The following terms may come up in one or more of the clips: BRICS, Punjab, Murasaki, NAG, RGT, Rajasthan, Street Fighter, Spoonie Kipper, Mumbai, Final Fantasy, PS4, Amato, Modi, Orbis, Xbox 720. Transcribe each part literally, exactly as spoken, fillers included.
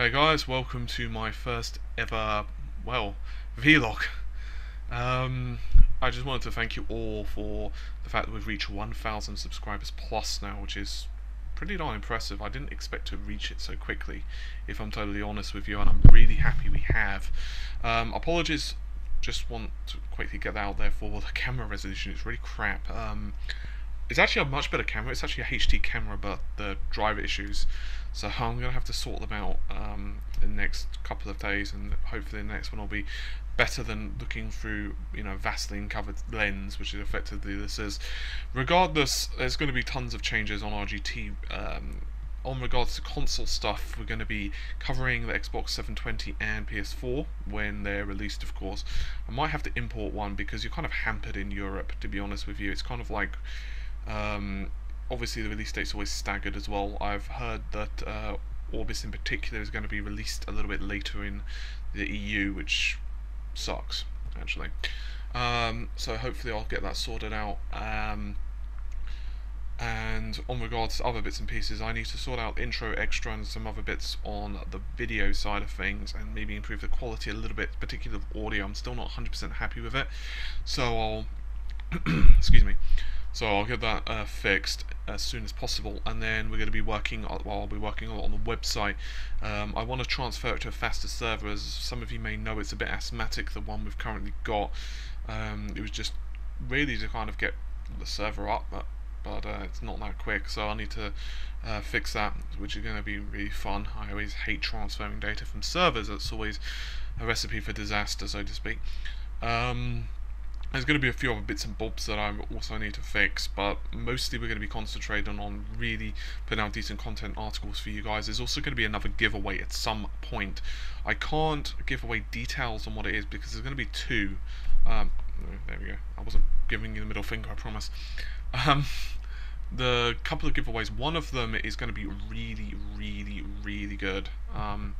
Hey guys, welcome to my first ever, well, vlog. Um, I just wanted to thank you all for the fact that we've reached one thousand subscribers plus now, which is pretty darn impressive. I didn't expect to reach it so quickly, if I'm totally honest with you, and I'm really happy we have. Um, apologies, just want to quickly get that out there for the camera resolution. It's really crap. Um, It's actually a much better camera, it's actually a H D camera, but the driver issues, so I'm going to have to sort them out um, in the next couple of days, and hopefully the next one will be better than looking through, you know, Vaseline covered lens, which is effectively this is. Regardless, there's going to be tons of changes on R G T. Um, on regards to console stuff, we're going to be covering the Xbox seven twenty and P S four when they're released, of course. I might have to import one because you're kind of hampered in Europe, to be honest with you. It's kind of like... Um, obviously the release date's always staggered as well. I've heard that uh, Orbis in particular is going to be released a little bit later in the E U, which sucks, actually. Um, so hopefully I'll get that sorted out. Um, and on regards to other bits and pieces, I need to sort out intro, extra and some other bits on the video side of things, and maybe improve the quality a little bit, particularly of audio. I'm still not one hundred percent happy with it, so I'll... excuse me. So I'll get that uh, fixed as soon as possible, and then we're going to be working, well, I'll be working a lot on the website. Um, I want to transfer it to a faster server. As some of you may know, it's a bit asthmatic, the one we've currently got. Um, it was just really to kind of get the server up, but, but uh, it's not that quick, so I need to uh, fix that, which is going to be really fun. I always hate transferring data from servers. That's always a recipe for disaster, so to speak. Um, There's going to be a few other bits and bobs that I also need to fix, but mostly we're going to be concentrating on really putting out decent content articles for you guys. There's also going to be another giveaway at some point. I can't give away details on what it is because there's going to be two. Um, there we go. I wasn't giving you the middle finger, I promise. Um, the couple of giveaways, one of them is going to be really, really, really good. Um,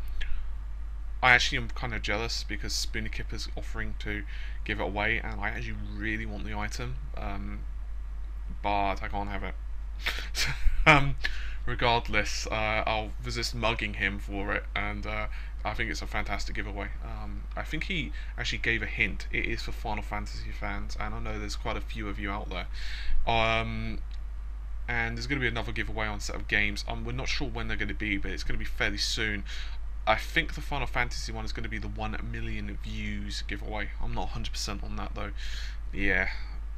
I actually am kind of jealous because Spoonie Kipper's offering to give it away, and I actually really want the item, um, but I can't have it. um, regardless, uh, I'll resist mugging him for it, and uh, I think it's a fantastic giveaway. Um, I think he actually gave a hint. It is for Final Fantasy fans, and I know there's quite a few of you out there. Um, and there's going to be another giveaway on a set of games. Um, we're not sure when they're going to be, but it's going to be fairly soon. I think the Final Fantasy one is going to be the one million views giveaway. I'm not one hundred percent on that though. Yeah,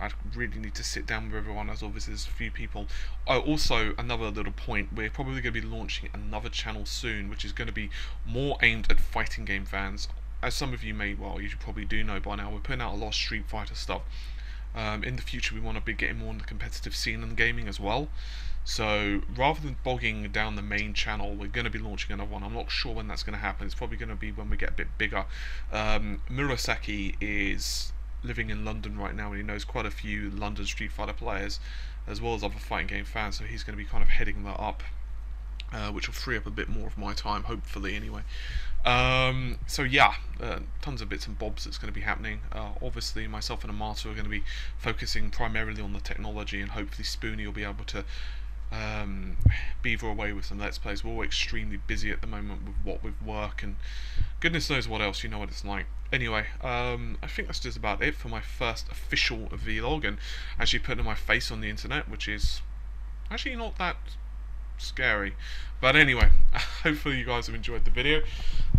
I really need to sit down with everyone, as obviously there's a few people. Oh, also, another little point, we're probably going to be launching another channel soon, which is going to be more aimed at fighting game fans. As some of you may, well, you probably do know by now, we're putting out a lot of Street Fighter stuff. Um, in the future we want to be getting more in the competitive scene and gaming as well, so rather than bogging down the main channel, we're going to be launching another one. I'm not sure when that's going to happen. It's probably going to be when we get a bit bigger. um, Murasaki is living in London right now, and he knows quite a few London Street Fighter players as well as other fighting game fans, so he's going to be kind of heading that up, uh, which will free up a bit more of my time, hopefully, anyway. Um, so yeah, uh, tons of bits and bobs that's going to be happening. Uh, obviously myself and Amato are going to be focusing primarily on the technology, and hopefully Spoonie will be able to um, beaver away with some Let's Plays. We're all extremely busy at the moment with what with work and goodness knows what else, you know what it's like. Anyway, um, I think that's just about it for my first official vlog, and actually putting my face on the internet, which is actually not that scary. But anyway, hopefully you guys have enjoyed the video.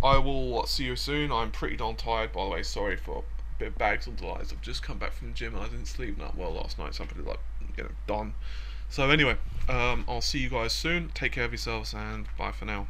I will see you soon. I'm pretty darn tired, by the way. Sorry for a bit of bags on the eyes. I've just come back from the gym and I didn't sleep that well last night, so I'm pretty, like, you know, done. So anyway, um, I'll see you guys soon. Take care of yourselves and bye for now.